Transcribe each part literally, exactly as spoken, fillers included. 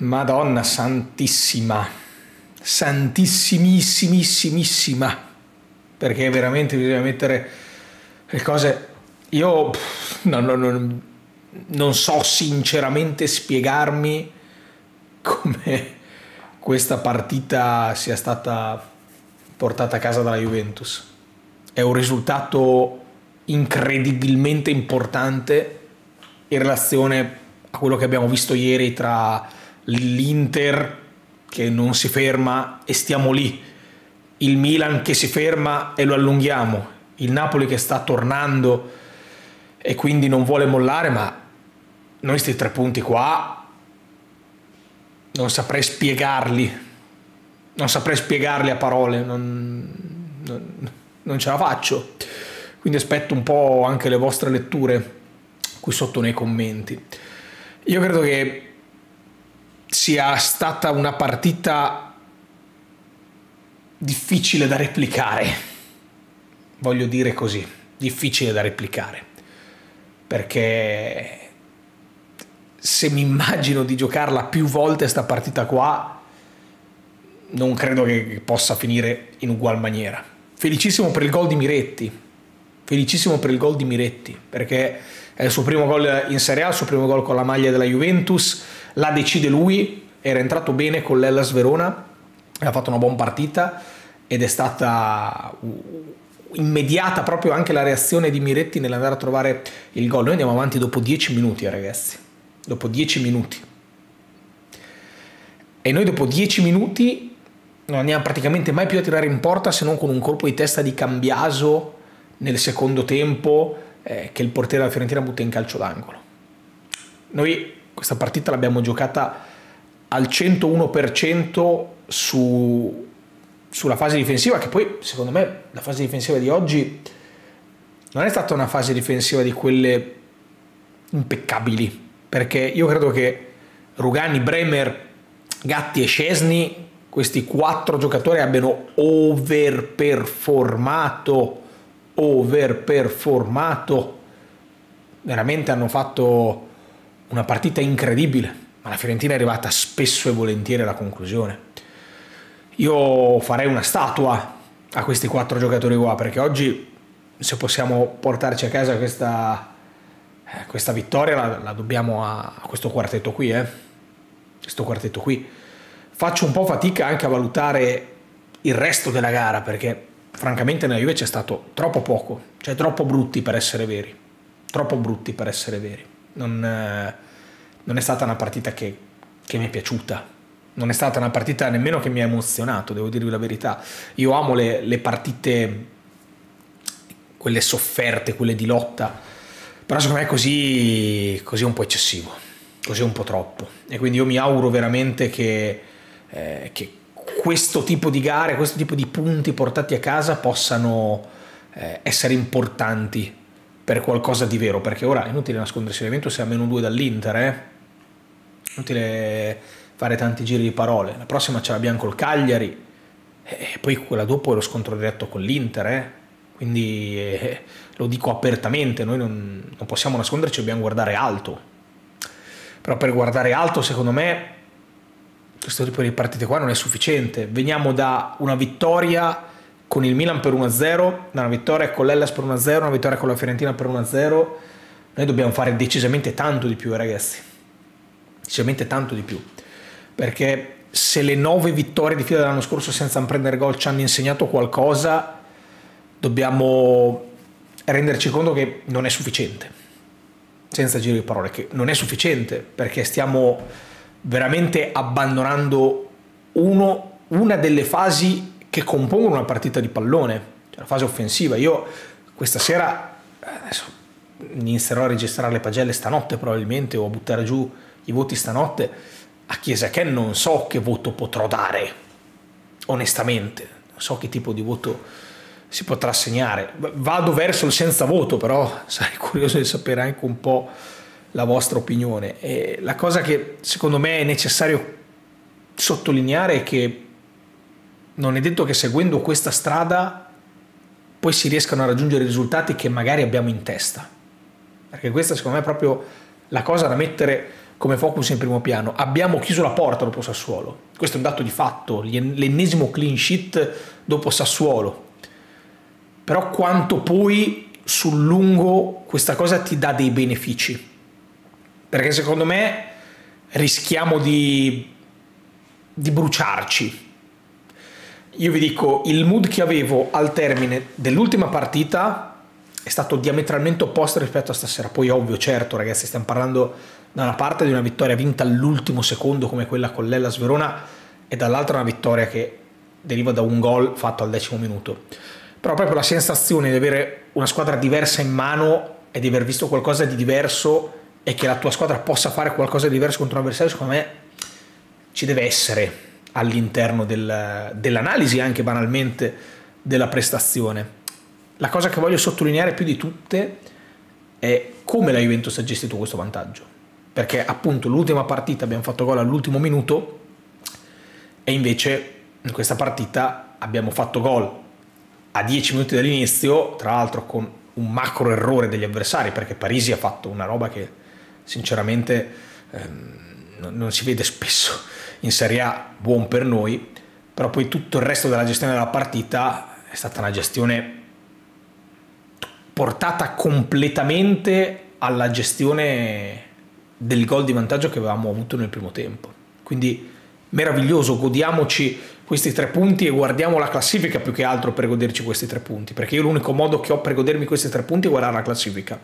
Madonna santissima, santissimissimissima, perché veramente bisogna mettere le cose... Io pff, no, no, no, non so sinceramente spiegarmi come questa partita sia stata portata a casa dalla Juventus. È un risultato incredibilmente importante in relazione a quello che abbiamo visto ieri tra l'Inter, che non si ferma e stiamo lì, il Milan che si ferma e lo allunghiamo, il Napoli che sta tornando e quindi non vuole mollare, ma noi sti tre punti qua non saprei spiegarli, non saprei spiegarli a parole, non, non, non ce la faccio. Quindi aspetto un po' anche le vostre letture qui sotto nei commenti. Io credo che sia stata una partita difficile da replicare, voglio dire così, difficile da replicare, perché se mi immagino di giocarla più volte sta partita qua, non credo che possa finire in ugual maniera. Felicissimo per il gol di Miretti, felicissimo per il gol di Miretti, perché è il suo primo gol in Serie A, il suo primo gol con la maglia della Juventus, la decide lui, era entrato bene con l'Hellas Verona, ha fatto una buona partita ed è stata immediata proprio anche la reazione di Miretti nell'andare a trovare il gol. Noi andiamo avanti dopo dieci minuti, ragazzi, dopo dieci minuti, e noi dopo dieci minuti non andiamo praticamente mai più a tirare in porta, se non con un colpo di testa di Cambiaso nel secondo tempo, eh, che il portiere della Fiorentina butta in calcio d'angolo. Noi questa partita l'abbiamo giocata al centouno per cento su, sulla fase difensiva, che poi secondo me la fase difensiva di oggi non è stata una fase difensiva di quelle impeccabili, perché io credo che Rugani, Bremer, Gatti e Szczesny, questi quattro giocatori abbiano overperformato overperformato, veramente hanno fatto una partita incredibile, ma la Fiorentina è arrivata spesso e volentieri alla conclusione. Io farei una statua a questi quattro giocatori qua, perché oggi se possiamo portarci a casa questa, questa vittoria la, la dobbiamo a, a questo quartetto qui, eh? Questo quartetto qui. Faccio un po' fatica anche a valutare il resto della gara, perché francamente nella Juve c'è stato troppo poco, cioè troppo brutti per essere veri, troppo brutti per essere veri. Non, eh, non è stata una partita che, che mi è piaciuta, non è stata una partita nemmeno che mi ha emozionato, devo dirvi la verità. Io amo le, le partite, quelle sofferte, quelle di lotta, però secondo me così, così è un po' eccessivo, così è un po' troppo. E quindi io mi auguro veramente che... Eh, che questo tipo di gare, questo tipo di punti portati a casa possano eh, essere importanti per qualcosa di vero, perché ora è inutile nascondersi, l'Juventus è a meno due dall'Inter, eh? Inutile fare tanti giri di parole, la prossima ce l'abbiamo col Cagliari e poi quella dopo è lo scontro diretto con l'Inter, eh? Quindi eh, lo dico apertamente, noi non, non possiamo nasconderci, dobbiamo guardare alto, però per guardare alto secondo me questo tipo di partite qua non è sufficiente. Veniamo da una vittoria con il Milan per uno a zero, da una vittoria con l'Hellas per uno a zero, una vittoria con la Fiorentina per uno a zero. Noi dobbiamo fare decisamente tanto di più, ragazzi, decisamente tanto di più, perché se le nove vittorie di fila dell'anno scorso senza prendere gol ci hanno insegnato qualcosa, dobbiamo renderci conto che non è sufficiente, senza giri di parole, che non è sufficiente, perché stiamo veramente abbandonando uno, una delle fasi che compongono una partita di pallone, cioè la fase offensiva. Io questa sera adesso inizierò a registrare le pagelle stanotte probabilmente, o a buttare giù i voti stanotte. A Chiesa che non so che voto potrò dare, onestamente non so che tipo di voto si potrà assegnare, vado verso il senza voto, però sarei curioso di sapere anche un po' la vostra opinione. E la cosa che secondo me è necessario sottolineare è che non è detto che seguendo questa strada poi si riescano a raggiungere i risultati che magari abbiamo in testa, perché questa secondo me è proprio la cosa da mettere come focus in primo piano. Abbiamo chiuso la porta dopo Sassuolo, questo è un dato di fatto, l'ennesimo clean sheet dopo Sassuolo, però quanto poi sul lungo questa cosa ti dà dei benefici, perché secondo me rischiamo di, di bruciarci. Io vi dico, il mood che avevo al termine dell'ultima partita è stato diametralmente opposto rispetto a stasera. Poi ovvio, certo ragazzi, stiamo parlando da una parte di una vittoria vinta all'ultimo secondo come quella con l'Hellas Verona e dall'altra una vittoria che deriva da un gol fatto al decimo minuto, però proprio la sensazione di avere una squadra diversa in mano e di aver visto qualcosa di diverso e che la tua squadra possa fare qualcosa di diverso contro un avversario, secondo me ci deve essere all'interno del, dell'analisi anche banalmente della prestazione. La cosa che voglio sottolineare più di tutte è come la Juventus ha gestito questo vantaggio, perché appunto l'ultima partita abbiamo fatto gol all'ultimo minuto e invece in questa partita abbiamo fatto gol a dieci minuti dall'inizio, tra l'altro con un macro errore degli avversari, perché Parisi ha fatto una roba che sinceramente ehm, non si vede spesso in Serie A, buon per noi, però poi tutto il resto della gestione della partita è stata una gestione portata completamente alla gestione del gol di vantaggio che avevamo avuto nel primo tempo. Quindi meraviglioso, godiamoci questi tre punti e guardiamo la classifica più che altro per goderci questi tre punti, perché io l'unico modo che ho per godermi questi tre punti è guardare la classifica,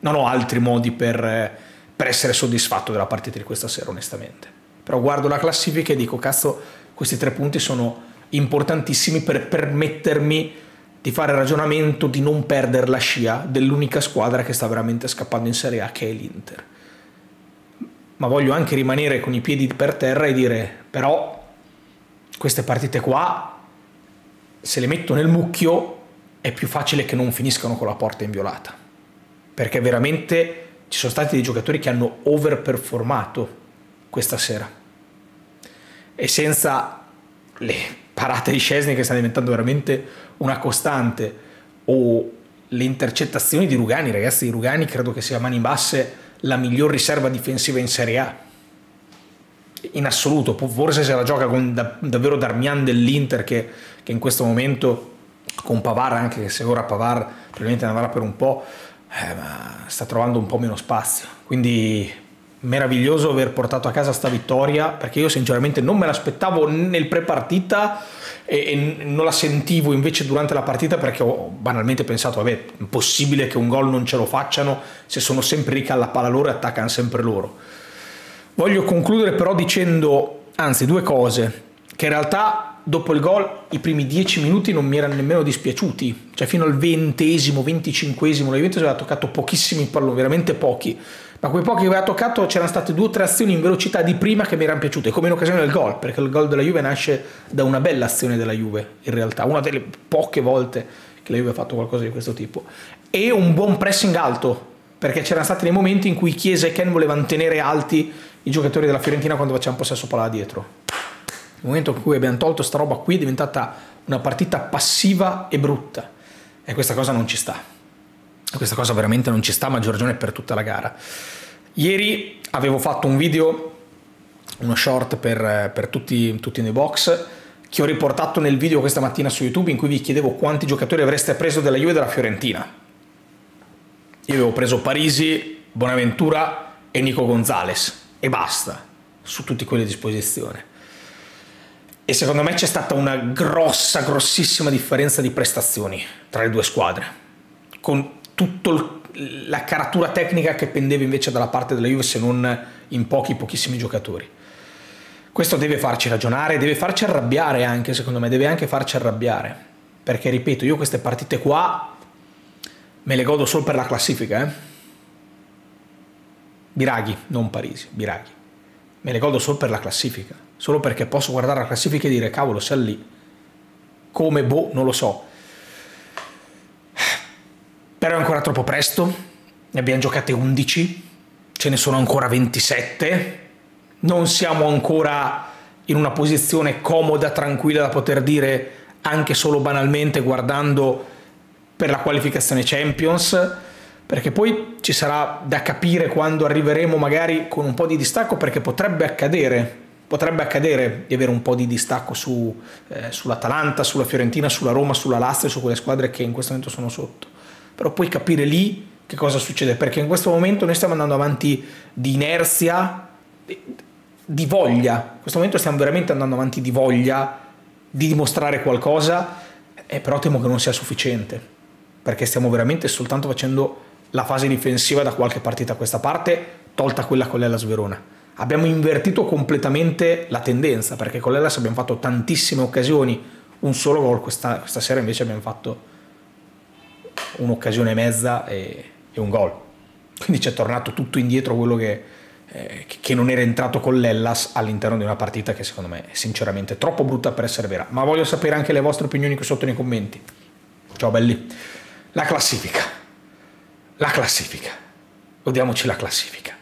non ho altri modi per, per essere soddisfatto della partita di questa sera onestamente. Però guardo la classifica e dico, cazzo, questi tre punti sono importantissimi per permettermi di fare il ragionamento di non perdere la scia dell'unica squadra che sta veramente scappando in Serie A, che è l'Inter. Ma voglio anche rimanere con i piedi per terra e dire, però queste partite qua, se le metto nel mucchio, è più facile che non finiscano con la porta inviolata, perché veramente ci sono stati dei giocatori che hanno overperformato questa sera, e senza le parate di Szczęsny che sta diventando veramente una costante, o le intercettazioni di Rugani. Ragazzi, Rugani credo che sia a mani basse la miglior riserva difensiva in Serie A in assoluto, forse se la gioca con da, davvero Darmian dell'Inter che, che in questo momento con Pavar, anche se ora Pavar probabilmente ne avrà per un po', eh, ma sta trovando un po' meno spazio. Quindi meraviglioso aver portato a casa sta vittoria, perché io sinceramente non me l'aspettavo nel pre-partita e, e non la sentivo invece durante la partita, perché ho banalmente pensato, vabbè, è impossibile che un gol non ce lo facciano se sono sempre lì che alla palla loro e attaccano sempre loro. Voglio concludere però dicendo, anzi, due cose, che in realtà dopo il gol i primi dieci minuti non mi erano nemmeno dispiaciuti, cioè fino al ventesimo, venticinquesimo la Juventus aveva toccato pochissimi palloni, veramente pochi, ma quei pochi che aveva toccato c'erano state due o tre azioni in velocità di prima che mi erano piaciute, come in occasione del gol, perché il gol della Juve nasce da una bella azione della Juve, in realtà una delle poche volte che la Juve ha fatto qualcosa di questo tipo, e un buon pressing alto, perché c'erano stati dei momenti in cui Chiesa e Ken volevano tenere alti i giocatori della Fiorentina quando facevano possesso palla dietro. Nel momento in cui abbiamo tolto sta roba qui è diventata una partita passiva e brutta, e questa cosa non ci sta. Questa cosa veramente non ci sta, a maggior ragione per tutta la gara. Ieri avevo fatto un video, uno short per, per tutti, tutti nei box, che ho riportato nel video questa mattina su YouTube, in cui vi chiedevo quanti giocatori avreste preso della Juve e della Fiorentina. Io avevo preso Parisi, Bonaventura e Nico Gonzalez, e basta, su tutti quelli a disposizione. E secondo me c'è stata una grossa, grossissima differenza di prestazioni tra le due squadre, con tutta la caratura tecnica che pendeva invece dalla parte della Juve, se non in pochi, pochissimi giocatori. Questo deve farci ragionare, deve farci arrabbiare anche, secondo me, deve anche farci arrabbiare, perché ripeto, io queste partite qua me le godo solo per la classifica, eh? Biraghi, non Parisi, Biraghi. Me le godo solo per la classifica, solo perché posso guardare la classifica e dire, cavolo, sei lì, come, boh, non lo so. Però è ancora troppo presto, ne abbiamo giocate undici, ce ne sono ancora ventisette, non siamo ancora in una posizione comoda, tranquilla, da poter dire anche solo banalmente guardando per la qualificazione Champions, perché poi ci sarà da capire quando arriveremo magari con un po' di distacco, perché potrebbe accadere, potrebbe accadere di avere un po' di distacco su, eh, sull'Atalanta, sulla Fiorentina, sulla Roma, sulla Lazio, su quelle squadre che in questo momento sono sotto, però puoi capire lì che cosa succede, perché in questo momento noi stiamo andando avanti di inerzia, di voglia, in questo momento stiamo veramente andando avanti di voglia di dimostrare qualcosa, eh, però temo che non sia sufficiente, perché stiamo veramente soltanto facendo la fase difensiva da qualche partita a questa parte, tolta quella con l'Hellas Verona. Abbiamo invertito completamente la tendenza, perché con l'Hellas abbiamo fatto tantissime occasioni, un solo gol, questa, questa sera invece abbiamo fatto un'occasione e mezza e, e un gol, quindi c'è tornato tutto indietro quello che, eh, che non era entrato con l'Hellas all'interno di una partita che secondo me è sinceramente troppo brutta per essere vera. Ma voglio sapere anche le vostre opinioni qui sotto nei commenti. Ciao belli. La classifica, la classifica, godiamoci la classifica.